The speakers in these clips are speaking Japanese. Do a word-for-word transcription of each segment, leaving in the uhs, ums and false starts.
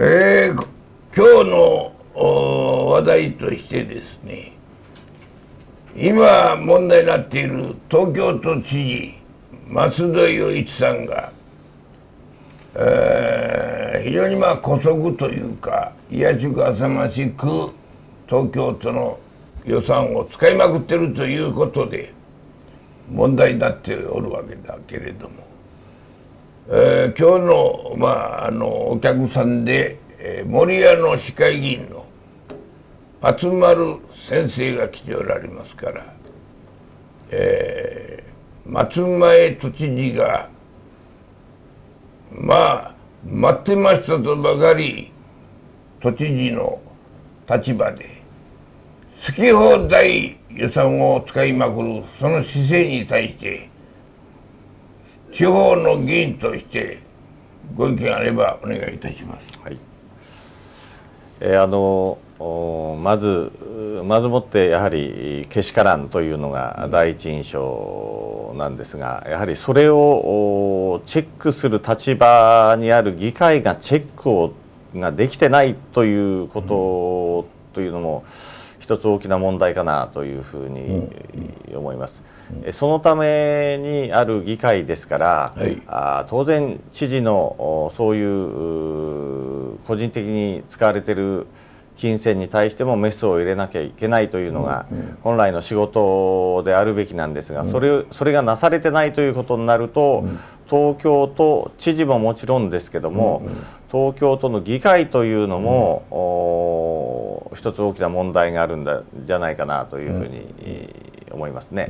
えー、今日の話題としてですね、今問題になっている東京都知事舛添要一さんが、えー、非常にまあ姑息というかいやしく浅ましく東京都の予算を使いまくってるということで問題になっておるわけだけれども、えー、今日の、まあ、あのお客さんで、えー、守谷の市会議員の松丸先生が来ておられますから、えー、松前都知事がまあ待ってましたとばかり都知事の立場で好き放題予算を使いまくるその姿勢に対して地方の議員としてご意見あればお願いいたします。はい、えー、あのまずまずもってやはりけしからんというのが第一印象なんですが、やはりそれをチェックする立場にある議会がチェックをができてないということというのも一つ大きな問題かなというふうに思います。そのためにある議会ですから、はい、当然知事のそういう個人的に使われている金銭に対してもメスを入れなきゃいけないというのが本来の仕事であるべきなんですが、それそれがなされてないということになると、東京都知事ももちろんですけども、東京都の議会というのも一つ大きな問題があるんじゃないかなというふうに思いますね。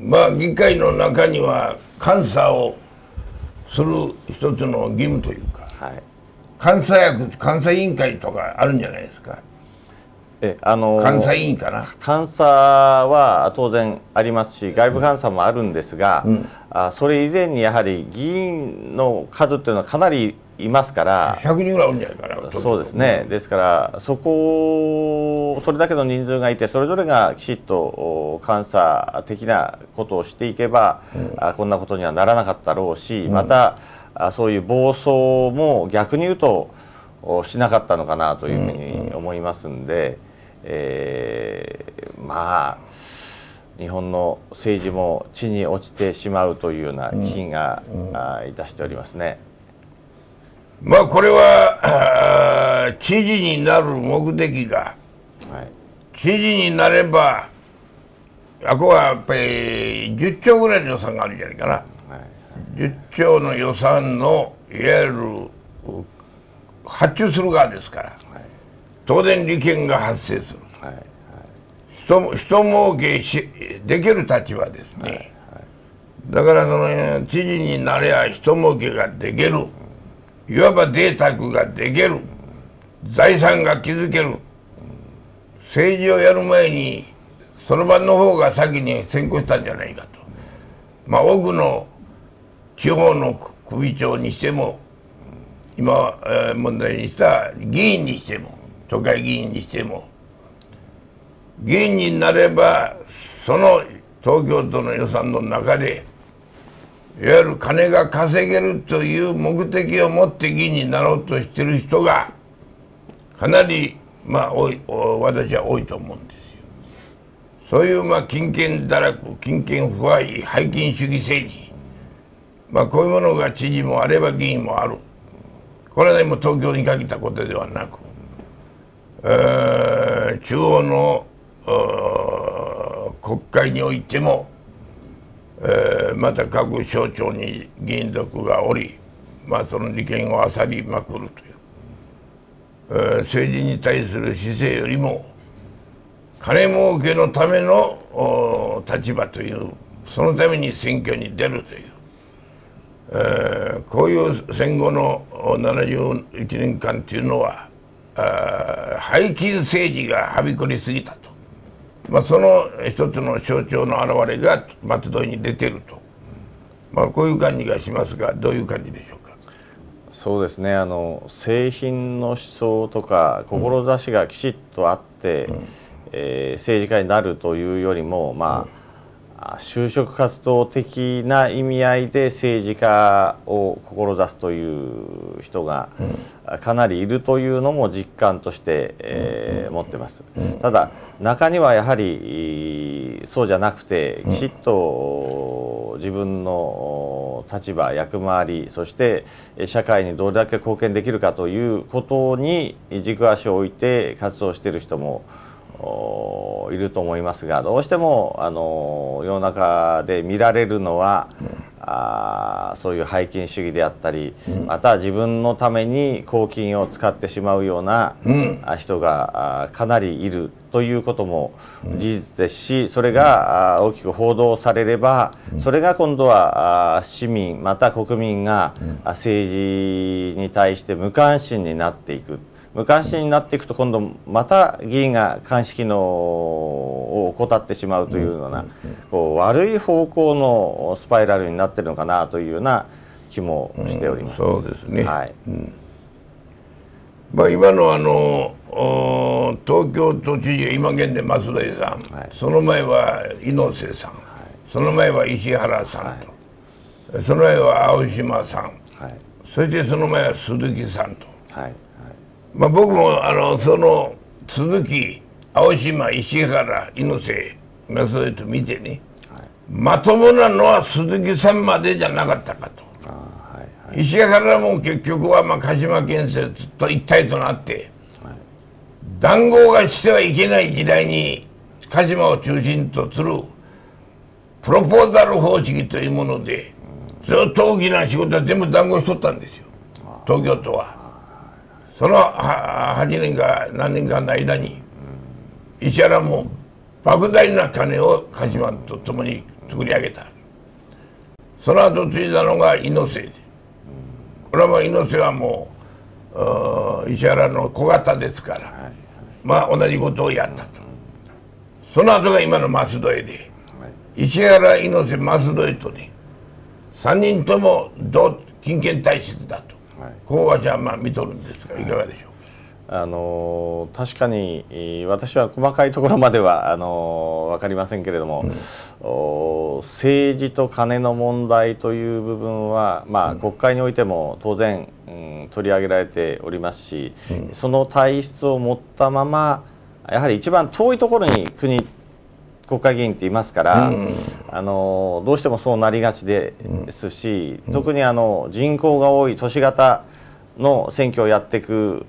まあ議会の中には監査をする一つの義務というか、はい、監査役、監査委員会とかあるんじゃないですか。え、あの監査委員かな。監査は当然ありますし、外部監査もあるんですが、うん、あ、それ以前にやはり議員の数っていうのはかなりいますから、ひゃくにんぐらいおるんじゃないかな。そうですね。ですからそこ、それだけの人数がいて、それぞれがきちっと監査的なことをしていけば、うん、あ、こんなことにはならなかったろうし、また、うん、そういう暴走も逆に言うとしなかったのかなというふうに思いますんで、えー、まあ日本の政治も地に落ちてしまうというような気がいたしておりますね。まあこれは知事になる目的が、はい、知事になればあこはやっぱりじゅっちょうぐらいの予算があるんじゃないかな。じゅっちょうの予算のいわゆる発注する側ですから、はい、当然利権が発生する、はいはい、人, 人儲けしできる立場ですね、はいはい、だからその知事になれば人儲けができる、いわば贅沢ができる、財産が築ける、政治をやる前にそろばんの方が先に先行したんじゃないかと。まあ多くの地方の首長にしても、今問題にした議員にしても、都会議員にしても、議員になればその東京都の予算の中でいわゆる金が稼げるという目的を持って議員になろうとしてる人がかなり、まあ、多い、私は多いと思うんですよ。そういうまあ金権堕落、金権腐敗、背金主義政治、まあこういうものが知事もあれば議員もある。これは、ね、もう東京に限ったことではなく、えー、中央の国会においても、えー、また各省庁に議員族がおり、まあ、その利権をあさりまくるという、えー、政治に対する姿勢よりも金儲けのための立場という、そのために選挙に出るという。えー、こういう戦後のななじゅういちねんかんというのは背金政治がはびこりすぎたと、まあ、その一つの象徴の表れが松戸に出てると、まあ、こういう感じがしますが、どういう感じでしょうか。そうですね、あの清貧の思想とか志がきちっとあって、うん、えー、政治家になるというよりも、まあ、うん、就職活動的な意味合いで政治家を志すという人がかなりいるというのも実感として、えー、持ってます。ただ中にはやはりそうじゃなくて、きちっと自分の立場、役回り、そして社会にどれだけ貢献できるかということに軸足を置いて活動している人もいると思いますが、どうしてもあの世の中で見られるのは、あそういう拝金主義であったり、また自分のために公金を使ってしまうような人がかなりいるということも事実ですし、それが大きく報道されれば、それが今度は市民また国民が政治に対して無関心になっていく。無関心になっていくと、今度また議員が監視機能を怠ってしまうというような、こう悪い方向のスパイラルになっているのかなというような気もしております。うん、そうですね。はい。うん、まあ今のあの東京都知事、今現で松戸さん、はい、その前は猪瀬さん、はい、その前は石原さんと、はい、その前は青島さん、はい、そしてその前は鈴木さんと。はい。まあ僕もあのその鈴木、青島、石原、猪瀬、まあそういうと見てね、はい、まともなのは鈴木さんまでじゃなかったかと。あ、はいはい、石原も結局はまあ鹿島建設と一体となって、はい、談合がしてはいけない時代に鹿島を中心とするプロポーザル方式というもので、ずっと大きな仕事は全部談合しとったんですよ、東京都は。そのはちねんか何年かの間に、石原も莫大な金を鹿島と共に作り上げた。その後継いだのが猪瀬で、これはもう猪瀬はもう石原の小型ですから、まあ同じことをやったと。その後が今の舛添で、石原、猪瀬、舛添とね、さんにんとも同金券体質だと。こうはじゃあまあ見とるんですが、いかがでしょう。あの確かに私は細かいところまではあの分かりませんけれども、うん、政治と金の問題という部分は、まあ、国会においても当然、うん、取り上げられておりますし、うん、その体質を持ったままやはり一番遠いところに国国会議員っていますから、うん、あのどうしてもそうなりがちですし、うん、特にあの人口が多い都市型の選挙をやっていく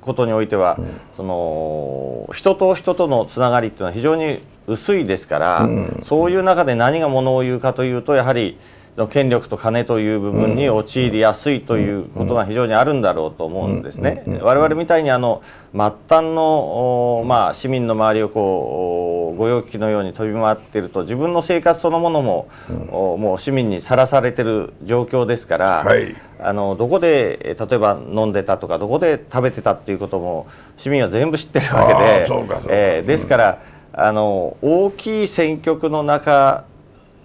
ことにおいては、うん、その人と人とのつながりっていうのは非常に薄いですから、うん、そういう中で何がものを言うかというと、やはり権力と金という部分に陥りやすいということが非常にあるんだろうと思うんですね。我々みたいにあの末端の、まあ、市民の周りをこう御用聞きのように飛び回っていると、自分の生活そのものも、うん、もう市民にさらされている状況ですから、はい、あのどこで例えば飲んでたとかどこで食べてたっていうことも市民は全部知ってるわけで、えー、ですから、うん、あの大きい選挙区の中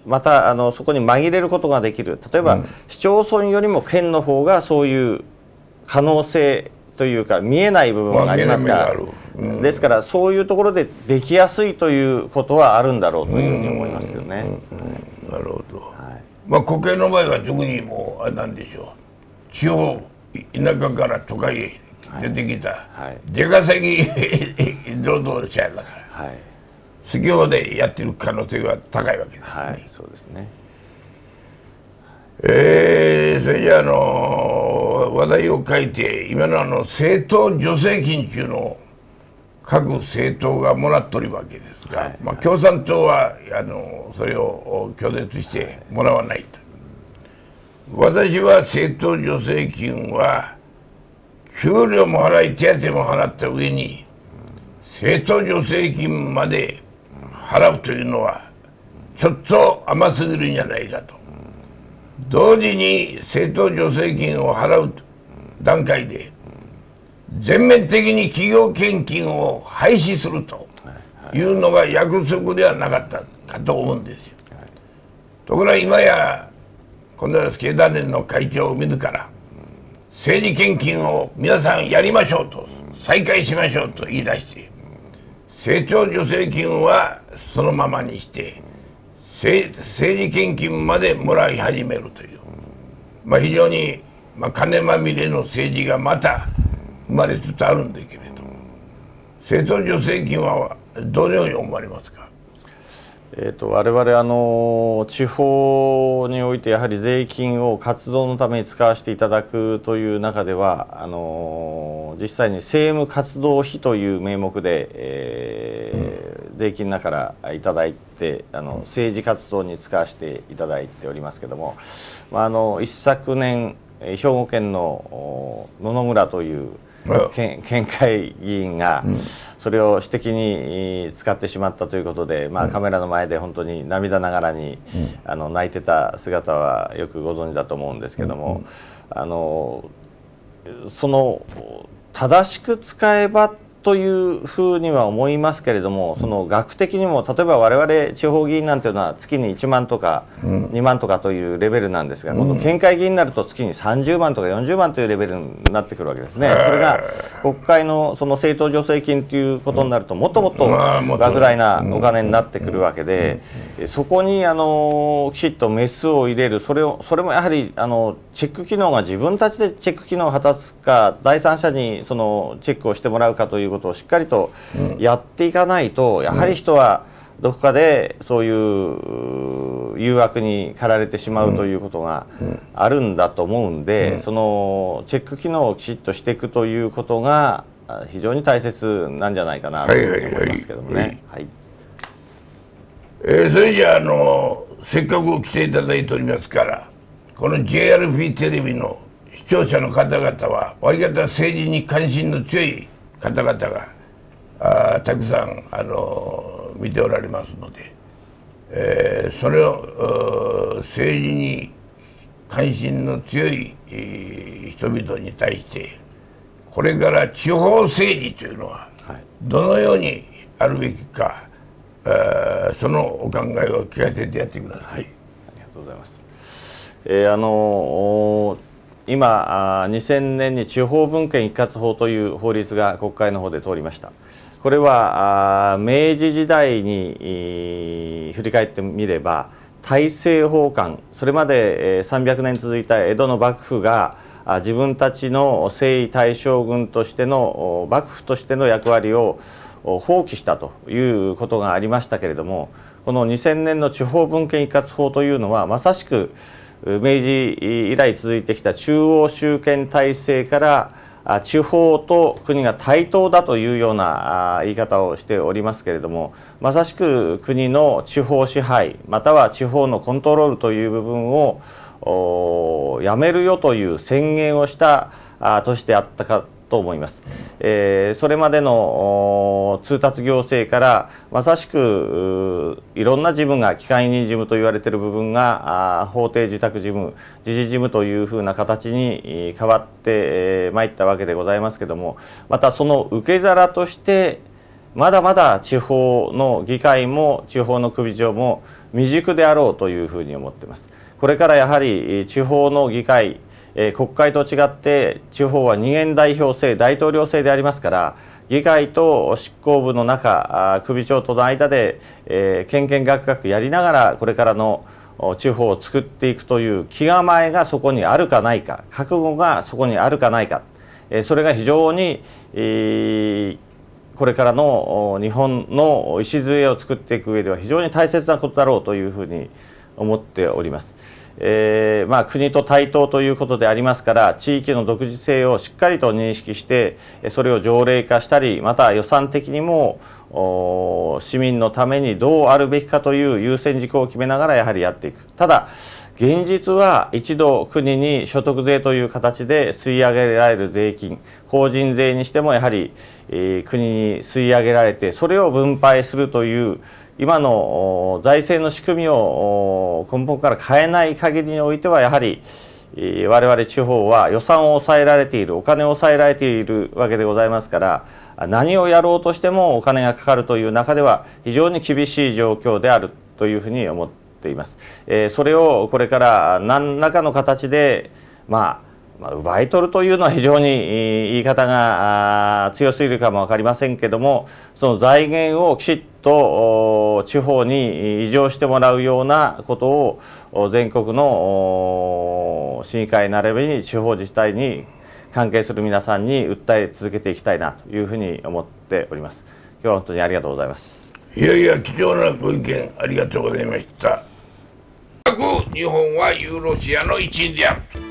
またあのそこに紛れることができる、例えば、うん、市町村よりも県の方がそういう可能性というか見えない部分がありますから、うん、ですからそういうところでできやすいということはあるんだろうというふうに思いますけどね。なるほど、はい、まあ国会の場合は特にもう何でしょう、地方田舎から都会へ出てきた出稼ぎ労働者だから。はい、失業でやってる可能性が高いわけですね。はい、そうですね。えー、それじゃあ、あの話題を書いて、今のあの政党助成金中の各政党がもらっとるわけですが、はい、まあ共産党はあのそれを拒絶してもらわないと。はい、私は政党助成金は給料も払い手当も払った上に政党助成金まで払うというのはちょっと甘すぎるんじゃないかと。同時に政党助成金を払う段階で全面的に企業献金を廃止するというのが約束ではなかったかと思うんですよ。ところが今や今度は経団連の会長自ら政治献金を皆さんやりましょうと、再開しましょうと言い出して、政党助成金はそのままにして政治献金までもらい始めるという、まあ、非常に、まあ、金まみれの政治がまた生まれつつあるんだけれども、政党助成金はどのように思われますか？えと我々あの地方においてやはり税金を活動のために使わせていただくという中では、あの実際に政務活動費という名目で、えーうん、税金の中からいただいて、あの政治活動に使わせていただいておりますけども、まあ、あの一昨年兵庫県の野々村という県, 県会議員がそれを私的に使ってしまったということで、まあ、カメラの前で本当に涙ながらにあの泣いてた姿はよくご存知だと思うんですけども、あのその正しく使えばというふうには思いますけれども、その額的にも例えば我々地方議員なんていうのは月にいちまんとかにまんとかというレベルなんですが、今度県会議員になると月にさんじゅうまんとかよんじゅうまんというレベルになってくるわけですね。それが国会のその政党助成金ということになるともっともっと莫大なお金になってくるわけで、そこにあのきちっとメスを入れる、それをそれもやはりあのチェック機能が自分たちでチェック機能を果たすか、第三者にそのチェックをしてもらうかというということをしっかりとやっていかないと、やはり人はどこかでそういう誘惑に駆られてしまうということがあるんだと思うんで、そのチェック機能をきちっとしていくということが非常に大切なんじゃないかなと思いますけどもね。それじゃあ、あのせっかく来ていただいておりますから、この ジェイアールピー テレビの視聴者の方々は割り方政治に関心の強い方々があたくさんあの見ておられますので、えー、それを政治に関心の強い、えー、人々に対して、これから地方政治というのはどのようにあるべきか、はい、そのお考えを聞かせてやってください。はい、ありがとうございます。えー、あのー今にせんねんに地方分権一括法という法律が国会の方で通りました。これは明治時代に振り返ってみれば大政奉還、それまでさんびゃくねん続いた江戸の幕府が自分たちの征夷大将軍としての幕府としての役割を放棄したということがありましたけれども、このにせんねんの地方分権一括法というのはまさしく明治以来続いてきた中央集権体制から地方と国が対等だというような言い方をしておりますけれども、まさしく国の地方支配または地方のコントロールという部分をやめるよという宣言をした年であったかと思います。えー、それまでの通達行政からまさしくいろんな事務が機関委任事務と言われている部分が法定受託事務、自治事務というふうな形に変わってまいったわけでございますけども、またその受け皿としてまだまだ地方の議会も地方の首長も未熟であろうというふうに思っています。これからやはり地方の議会、国会と違って地方は二元代表制、大統領制でありますから、議会と執行部の中、首長との間でけんけんがくがくやりながらこれからの地方を作っていくという気構えがそこにあるかないか、覚悟がそこにあるかないか、それが非常にこれからの日本の礎を作っていく上では非常に大切なことだろうというふうに思っております。えーまあ、国と対等ということでありますから、地域の独自性をしっかりと認識してそれを条例化したり、また予算的にも市民のためにどうあるべきかという優先事項を決めながらやはりやっていく。ただ現実は一度国に所得税という形で吸い上げられる税金、法人税にしてもやはり、えー、国に吸い上げられてそれを分配するという今の財政の仕組みを根本から変えない限りにおいては、やはり我々地方は予算を抑えられている、お金を抑えられているわけでございますから、何をやろうとしてもお金がかかるという中では非常に厳しい状況であるというふうに思っています。それをこれから何らかの形で、まあまあ、奪い取るというのは非常に言い方が強すぎるかも分かりませんけども、その財源をきちっとと地方に移譲してもらうようなことを全国の市議会並びに地方自治体に関係する皆さんに訴え続けていきたいなというふうに思っております。今日は本当にありがとうございます。いやいや、貴重なご意見ありがとうございました。日本はユーロシアの一員である。